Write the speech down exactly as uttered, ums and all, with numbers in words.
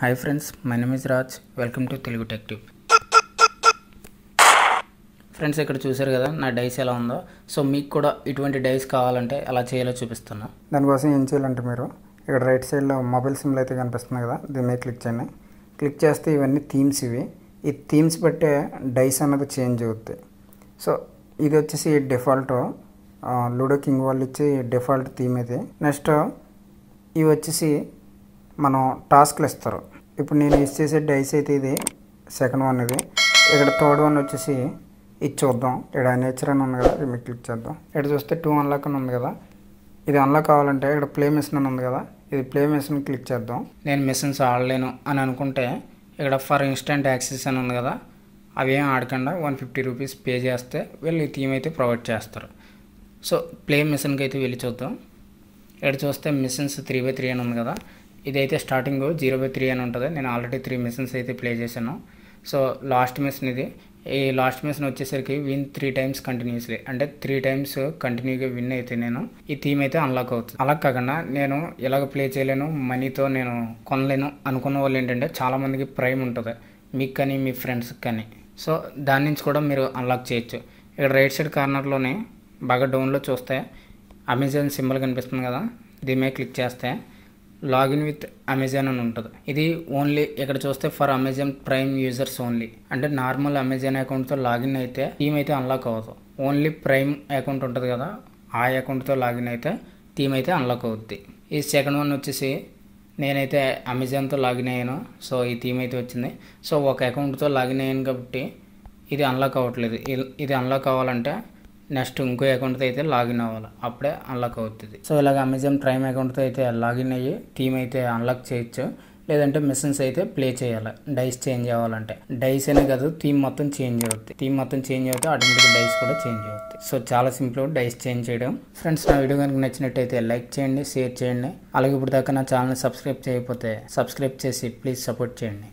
Hi friends, my name is Raj. Welcome to Telugu TechTube. Friends, ఇక్కడ చూశారు కదా నా డైస్ ఎలా ఉందో. సో మీకు కూడా ఇటువంటి డైస్ కావాలంటే అలా చేయాలో చూపిస్తున్నా. దానికోసం ఏం చేయాలంటే మీరు ఇక్కడ రైట్ సైడ్ లో మొబైల్ సింబల్ అయితే కనిపిస్తుంది కదా, దీని మీద క్లిక్ చేయండి. క్లిక్ చేస్తే ఇవన్నీ థీమ్స్ ఇవి. ఈ థీమ్స్ బట్టే డైస్ అనేది చేంజ్ అవుతాయి. సో ఇది వచ్చేసి డిఫాల్ట్ లూడో కింగ్ వాళ్ళు ఇచ్చి డిఫాల్ట్ థీమ్ ఇది. నెక్స్ట్ ఇవి వచ్చేసి मन टास्क इप्ड नीचे डैस इधे सैकंड वन इधे इक थर्ड वन वे चूदा इकड़ा नेचर अभी क्लिक इक चूस्ते टू अनलाक कदा इधर अनलाकाले इक प्ले मिशन कदा इधर प्ले मिशन क्लिक नैन मिशन आड़े इक फर् इंस्टेंट एक्सेस कदा अवे आड़क वन फिफ्टी रूपीस पे चे वील theme provide so play mission के अल्ली चूदा इक चूस्ते मिशन थ्री बै थ्री अन कदा इदैते स्टार्टिंग जीरो बै थ्री अट्दे नैन आलरे थ्री मिशन्स प्ले चैसा सो लास्ट मिशन इधी लास्ट मिशन वे की विन थ्री टाइम्स कंटिन्यूसली अंत थ्री टाइम्स कंटिन्यू विन नैन थीम अनलाक अलाका नैन इला प्ले चेयलेनु मनी तो नैन कोनलेनु चाला मंदिकी प्राइम उंटदि मीकु कानी मी फ्रेंड्स कानी सो दानि नुंचि कूडा मीरु अनलाक चेयोच्चु इक्कड राइट साइड कॉर्नर लोने बागा डाउन लो चूस्ते अमेज़न सिंबल कनिपिस्तुंदी कदा दीनि मीद क्लिक चेस्ते లాగిన్ విత్ అమెజాన్ అని ఉంటుంది. ఇది ఓన్లీ ఇక్కడ చూస్తే for Amazon prime users only, అంటే నార్మల్ అమెజాన్ అకౌంట్తో లాగిన్ అయితే థీమ్ అయితే అన్లాక్ అవ్వదు. ఓన్లీ ప్రైమ్ అకౌంట్ ఉంటుంది కదా, ఆ అకౌంట్తో లాగిన్ అయితే థీమ్ అయితే అన్లాక్ అవుద్ది. ఈ సెకండ్ వన్ వచ్చేసి నేనైతే అమెజాన్తో లాగిన్ అయ్యాను, సో ఈ థీమ్ అయితే వచ్చింది. సో ఒక అకౌంట్తో లాగిన్ అయ్యాను కాబట్టి ఇది అన్లాక్ అవ్వట్లేదు. ఇది అన్లాక్ అవ్వాలంటే నెక్స్ట్ ఇంకో అకౌంట్తో అయితే లాగిన్ అవ్వాలి, అప్పుడే అన్లాక్ అవుతుంది. సో ఇలాగ అమెజాన్ ప్రైమ్ అకౌంట్తో అయితే లాగిన్ అయ్యి థీమ్ అయితే అన్లాక్ చేయొచ్చు, లేదంటే మిషన్స్ అయితే ప్లే చేయాలి. డైస్ చేంజ్ అవ్వాలంటే డైస్ అనే కాదు, థీమ్ మొత్తం చేంజ్ అవుతుంది. థీమ్ మొత్తం చేంజ్ అవుతే ఆటోమేటిక్గా డైస్ కూడా చేంజ్ అవుతుంది. సో చాలా సింపుల్ డైస్ చేంజ్ చేయడం. ఫ్రెండ్స్, నా వీడియో కనుక నచ్చినట్టయితే లైక్ చేయండి, షేర్ చేయండి. అలాగే ఇప్పుడు దాకా నా ఛానల్ని సబ్స్క్రైబ్ చేయకపోతే సబ్స్క్రైబ్ చేసి ప్లీజ్ సపోర్ట్ చేయండి.